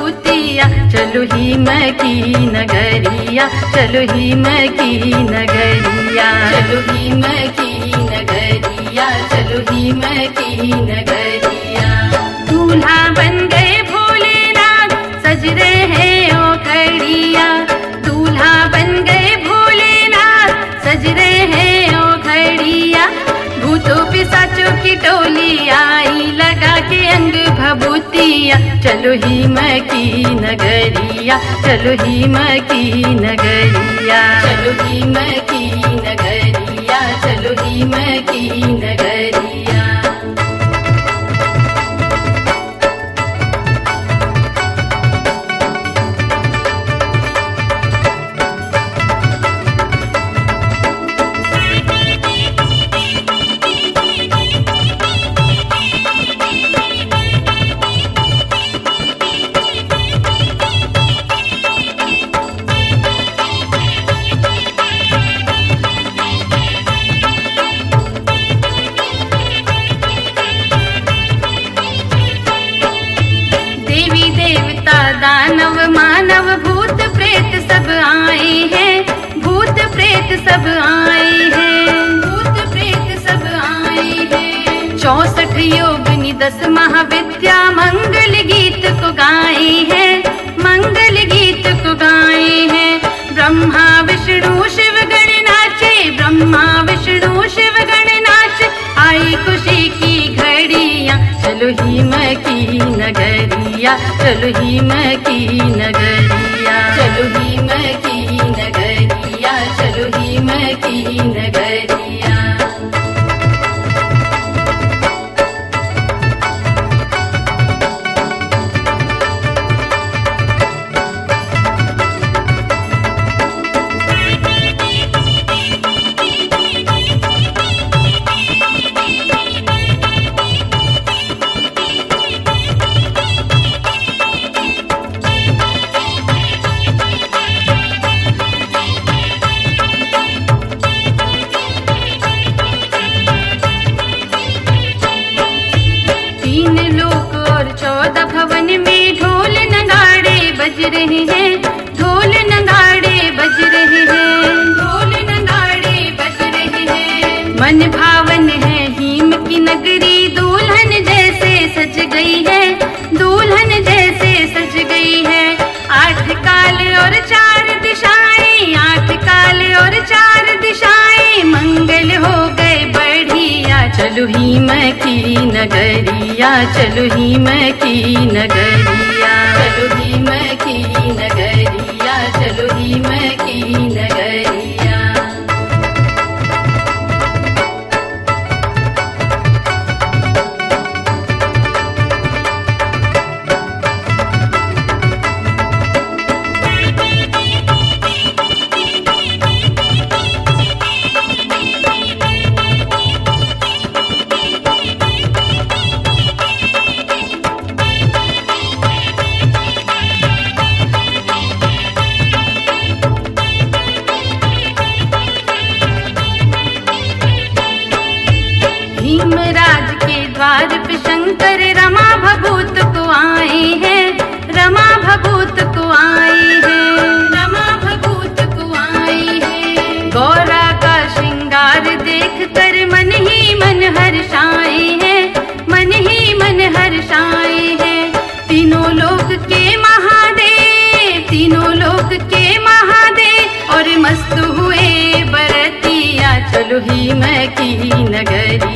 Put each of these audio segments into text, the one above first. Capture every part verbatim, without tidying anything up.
भूतिया चलो ही मैं की नगरिया, चलो ही मैं की नगरिया, चलो ही मैं की नगरिया, चलो ही मैं की नगरिया। दूल्हा बन गए भोलेनाथ सज रहे हैं ओ घड़िया, दूल्हा बन गए भोलेनाथ सज रहे हैं ओ घड़िया। भूतों पिशाचों की टोली आई लगा के अंग भभूतिया, चलो ही मैं की नगरिया, चलो ही मैं की नगरिया, चलो ही मैं की नगरिया, चलो ही मैं की नगरिया। दानव मानव भूत प्रेत सब आए हैं, भूत प्रेत सब आए हैं, भूत प्रेत सब आए हैं। चौसठ योगिनी दस महाविद्या मंगल गीत को गाए हैं, मंगल गीत को गाए हैं। ब्रह्मा विष्णु शिव गण नाचे, ब्रह्मा विष्णु शिव गण नाचे, आई खुशी की घड़ियां, चलो ही मैं की नगरी, चलो ही मैं की नगरिया, चलो ही मैं की नगरिया, चलो ही मैं की नगरिया। रहे हैं ढोल नगाड़े बज रहे हैं, ढोल नगाड़े बज रहे हैं। मन भावन है हिम की नगरी दुल्हन जैसे सज गई है, दुल्हन जैसे सज गई है। आठ काल और चार दिशाएं, आठ काल और चार दिशाएं, मंगल हो गए बढ़िया, चलो ही मैं की नगरिया, चलो ही मैं की नगरिया, चलो ही मैं की नगरिया, चलो ही मैं की नगरिया। द्वार पे शंकर रमा भभूत को आए हैं, रमा भभूत को आए हैं, रमा भभूत को आए हैं। गौरा का श्रृंगार देखकर मन ही मन हर्ष आए हैं, मन ही मन हर्ष आए हैं। तीनों लोक के महादेव, तीनों लोक के महादेव, और मस्त हुए बरतिया, चलो ही मैं की नगरी,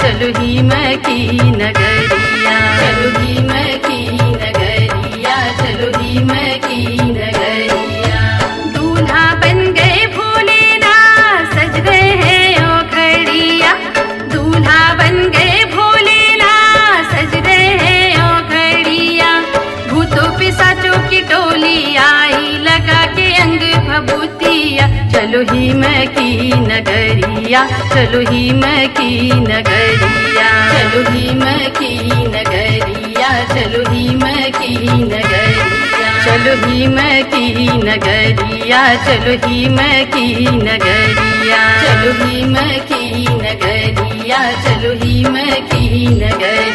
चलो ही मैं की नगरिया, चलो ही मैं की नगरिया, चलो ही मैं की नगरिया। दूल्हा बन गए भोलेनाथ सज रहे हैं ओ घड़िया, दूल्हा बन गए भोलेनाथ सज रहे हैं ओ घड़िया। भूतों पिशाचों की टोली आई लगा के अंग भभूतिया, चलो ही मैं की नगरिया, चलो ही मैं की नगरिया, चलो ही मैं की नगरिया, चलो ही मैं की नगरिया, चलो ही मैं की नगरिया, चलो ही मैं की नगरिया, चलो ही मैं की नगरिया, चलो ही मैं की नगरिया।